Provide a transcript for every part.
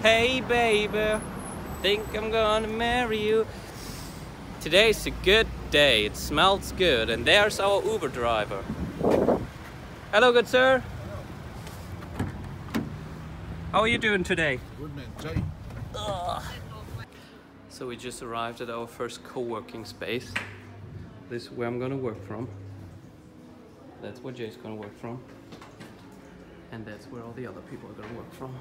Hey baby, think I'm gonna marry you. Today's a good day, it smells good, and there's our Uber driver. Hello, good sir. Hello. How are you doing today? Good, man. Sorry. Ugh. So we just arrived at our first co-working space. This is where I'm gonna work from. That's where Jay's gonna work from. And that's where all the other people are gonna work from.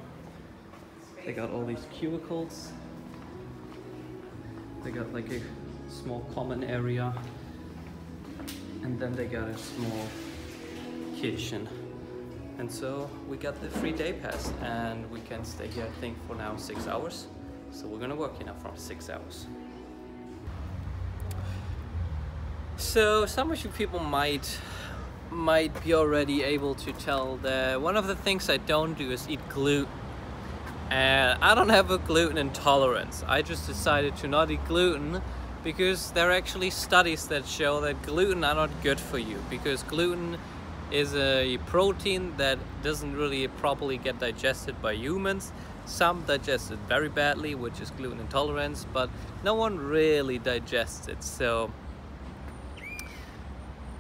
They got all these cubicles. They got like a small common area. And then they got a small kitchen. And so we got the free day pass and we can stay here, I think, for now 6 hours. So we're gonna work here now for 6 hours. So some of you people might be already able to tell that one of the things I don't do is eat gluten. And I don't have a gluten intolerance. I just decided to not eat gluten because there are actually studies that show that gluten are not good for you, because gluten is a protein that doesn't really properly get digested by humans. Some digest it very badly, which is gluten intolerance, but no one really digests it, so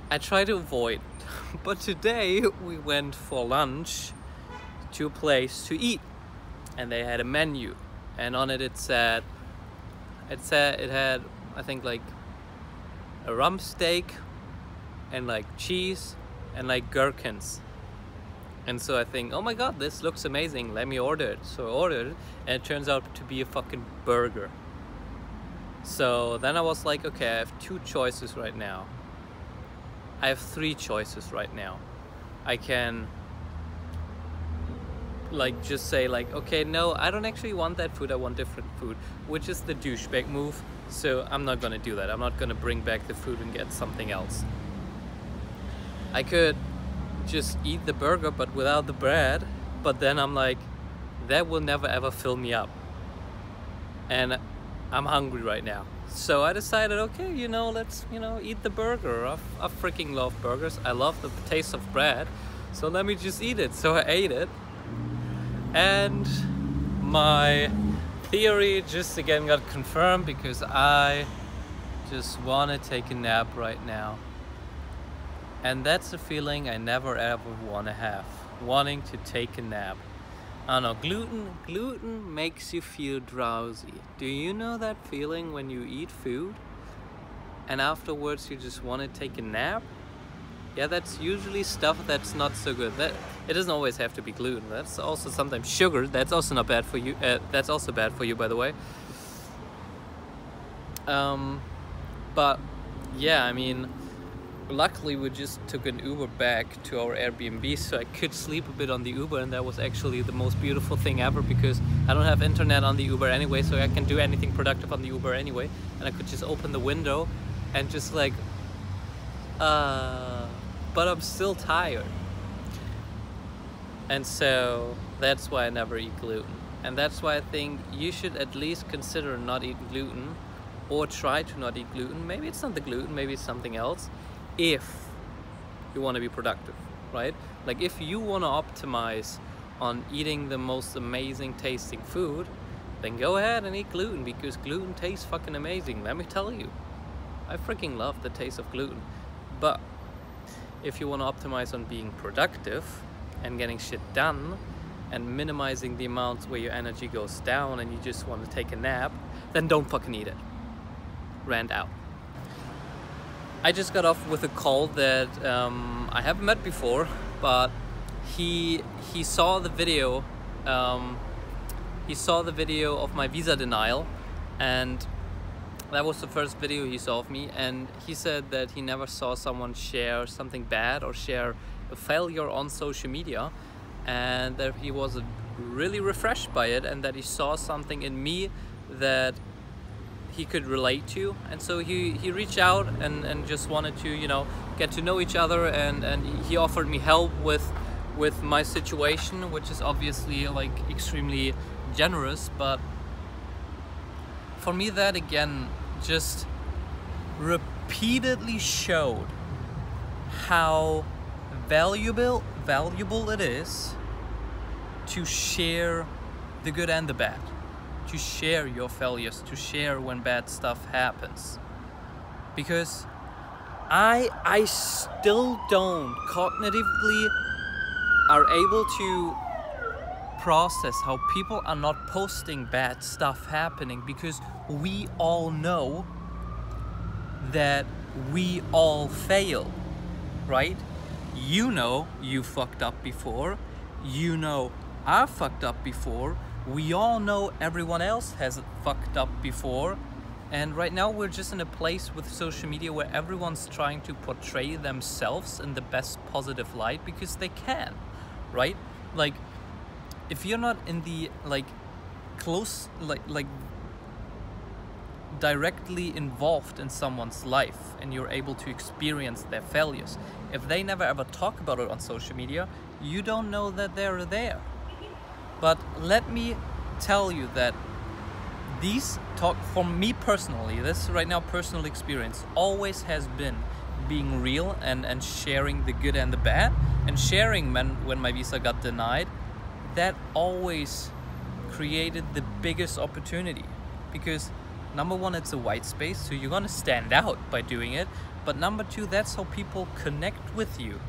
I try to avoid. But today we went for lunch to a place to eat. And they had a menu, and on it it said it had, I think, like a rump steak and like cheese and like gherkins. And so I think, oh my god, this looks amazing, let me order it. So I ordered it, and it turns out to be a fucking burger. So then I was like, okay, I have two choices right now. I have three choices right now. I can like just say like, okay, no, I don't actually want that food, I want different food, which is the douchebag move. So I'm not gonna do that. I'm not gonna bring back the food and get something else. I could just eat the burger but without the bread, but then I'm like, that will never ever fill me up and I'm hungry right now. So I decided, okay, you know, let's, you know, eat the burger. I freaking love burgers. I love the taste of bread, so let me just eat it. So I ate it. And my theory just again got confirmed, because I just want to take a nap right now. And that's a feeling I never ever want to have, wanting to take a nap. I don't know, gluten makes you feel drowsy. Do you know that feeling when you eat food and afterwards you just want to take a nap? Yeah, that's usually stuff that's not so good. That it doesn't always have to be gluten. That's also sometimes sugar. That's also not bad for you. That's also bad for you, by the way. But yeah, I mean, luckily we just took an Uber back to our Airbnb, so I could sleep a bit on the Uber, and that was actually the most beautiful thing ever, because I don't have internet on the Uber anyway, so I can do anything productive on the Uber anyway, and I could just open the window and just like, but I'm still tired. And so that's why I never eat gluten. And that's why I think you should at least consider not eating gluten, or try to not eat gluten. Maybe it's not the gluten, maybe it's something else, if you want to be productive, right? Like if you want to optimize on eating the most amazing tasting food, then go ahead and eat gluten, because gluten tastes fucking amazing. Let me tell you, I freaking love the taste of gluten. But if you want to optimize on being productive and getting shit done and minimizing the amounts where your energy goes down and you just want to take a nap, then don't fucking eat it. Rant out. I just got off with a call that I haven't met before, but he saw the video. He saw the video of my visa denial, and that was the first video he saw of me, and he said that he never saw someone share something bad or share a failure on social media, and that he was really refreshed by it, and that he saw something in me that he could relate to. And so he reached out and just wanted to, you know, get to know each other, and he offered me help with my situation, which is obviously like extremely generous. But for me, that again just repeatedly showed how valuable it is to share the good and the bad, to share your failures, to share when bad stuff happens. Because I still don't cognitively are able to process how people are not posting bad stuff happening, because we all know that we all fail, right? You know you fucked up before, you know I fucked up before, we all know everyone else has fucked up before. And right now we're just in a place with social media where everyone's trying to portray themselves in the best positive light because they can, right? Like, if you're not in the like directly involved in someone's life and you're able to experience their failures, if they never ever talk about it on social media, you don't know that they're there. But let me tell you that these talk, for me personally, this right now personal experience always has been being real and sharing the good and the bad, and sharing when my visa got denied, that always created the biggest opportunity. Because number one, it's a white space, so you're gonna stand out by doing it. But number two, that's how people connect with you.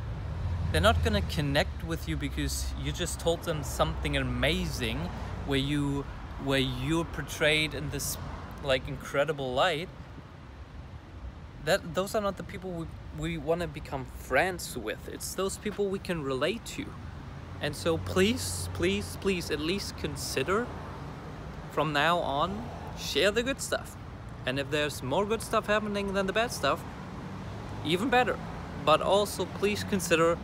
They're not gonna connect with you because you just told them something amazing where you're portrayed in this like incredible light. That those are not the people we want to become friends with. It's those people we can relate to. And so please, please, please, at least consider from now on, share the good stuff. And if there's more good stuff happening than the bad stuff, even better. But also please consider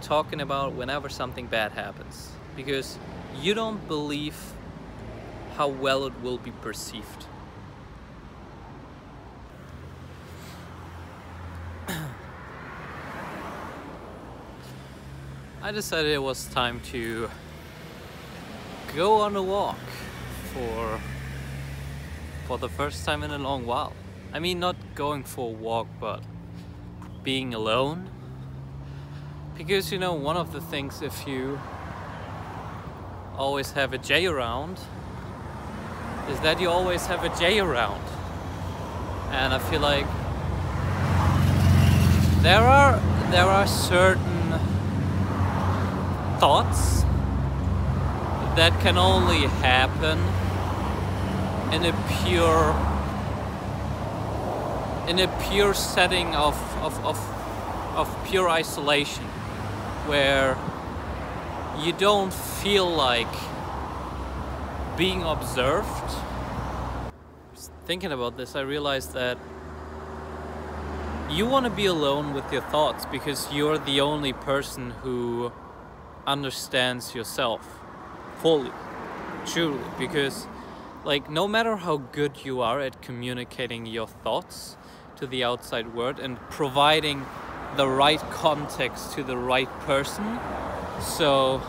talking about whenever something bad happens, because you don't believe how well it will be perceived. I decided it was time to go on a walk for the first time in a long while. I mean, not going for a walk, but being alone. Because, you know, one of the things, if you always have a J around, is that you always have a J around. And I feel like there are certain thoughts that can only happen in a pure setting of pure isolation, where you don't feel like being observed. Just thinking about this, I realized that you want to be alone with your thoughts because you're the only person who understands yourself fully, truly. Because, like, no matter how good you are at communicating your thoughts to the outside world and providing the right context to the right person, so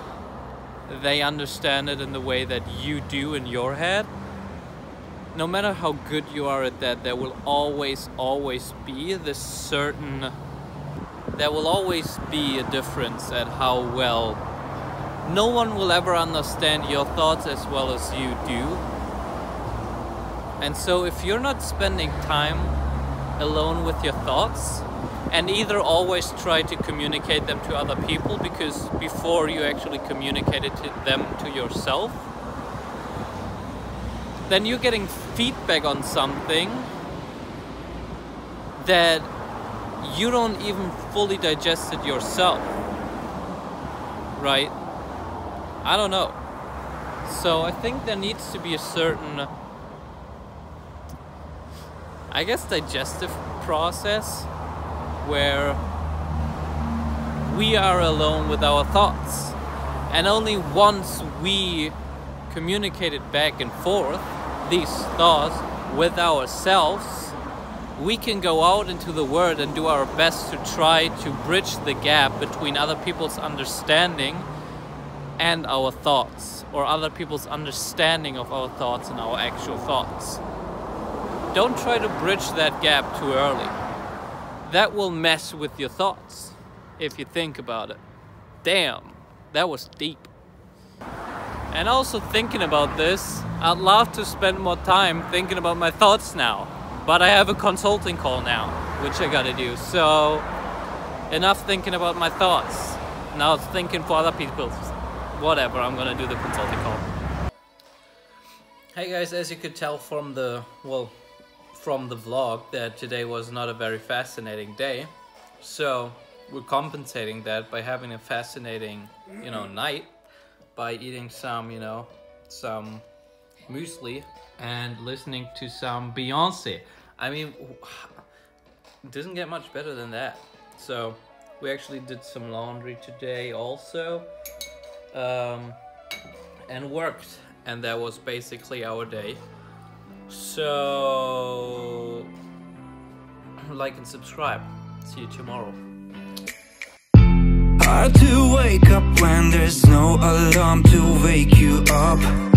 they understand it in the way that you do in your head, no matter how good you are at that, there will always be this certain, there will always be a difference at how well. No one will ever understand your thoughts as well as you do. And so if you're not spending time alone with your thoughts, and either always try to communicate them to other people, because before you actually communicated them to yourself, then you're getting feedback on something that you don't even fully digest it yourself, right? I don't know. So I think there needs to be a certain, I guess, digestive process where we are alone with our thoughts, and only once we communicated back and forth these thoughts with ourselves, we can go out into the world and do our best to try to bridge the gap between other people's understanding and our thoughts, or other people's understanding of our thoughts and our actual thoughts. Don't try to bridge that gap too early. That will mess with your thoughts, if you think about it. Damn, that was deep. And also thinking about this, I'd love to spend more time thinking about my thoughts now, but I have a consulting call now, which I gotta do. So enough thinking about my thoughts. Now it's thinking for other people. Whatever, I'm gonna do the consulting call. Hey guys, as you could tell from the, well, from the vlog, that today was not a very fascinating day. So we're compensating that by having a fascinating, you know, night by eating some, you know, some muesli and listening to some Beyonce. I mean, it doesn't get much better than that. So we actually did some laundry today also, and worked, and that was basically our day. So like and subscribe. See you tomorrow. Hard to wake up when there's no alarm to wake you up.